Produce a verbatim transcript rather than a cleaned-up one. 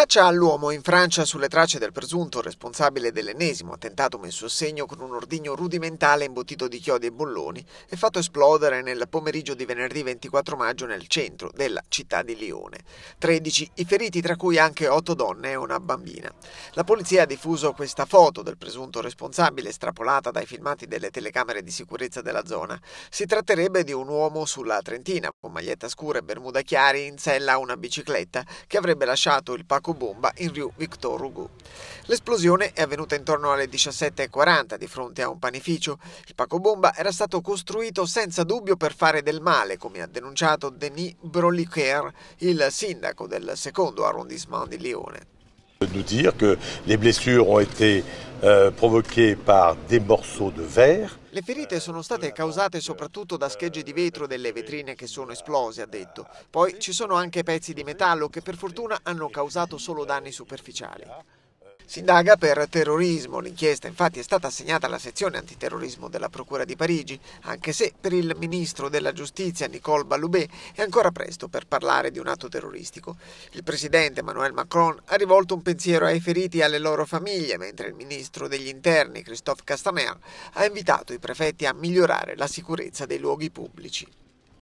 caccia all'uomo in Francia sulle tracce del presunto responsabile dell'ennesimo attentato messo a segno con un ordigno rudimentale imbottito di chiodi e bolloni è fatto esplodere nel pomeriggio di venerdì ventiquattro maggio nel centro della città di Lione. tredici i feriti, tra cui anche otto donne e una bambina. La polizia ha diffuso questa foto del presunto responsabile estrapolata dai filmati delle telecamere di sicurezza della zona. Si tratterebbe di un uomo sulla trentina con maglietta scura e bermuda chiari, in sella a una bicicletta che avrebbe lasciato il pacobomba in Rue Victor-Hugo. L'esplosione è avvenuta intorno alle diciassette e quaranta di fronte a un panificio. Il pacobomba era stato costruito senza dubbio per fare del male, come ha denunciato Denis Broliquier, il sindaco del secondo arrondissement di Lione. Nous dire que les blessures ont été euh, provoquées par des morceaux de verre. Le ferite sono state causate soprattutto da schegge di vetro delle vetrine che sono esplose, ha detto. Poi ci sono anche pezzi di metallo che per fortuna hanno causato solo danni superficiali. Si indaga per terrorismo. L'inchiesta infatti è stata assegnata alla sezione antiterrorismo della Procura di Parigi, anche se per il ministro della Giustizia Nicole Belloubet è ancora presto per parlare di un atto terroristico. Il presidente Emmanuel Macron ha rivolto un pensiero ai feriti e alle loro famiglie, mentre il ministro degli Interni Christophe Castaner ha invitato i prefetti a migliorare la sicurezza dei luoghi pubblici.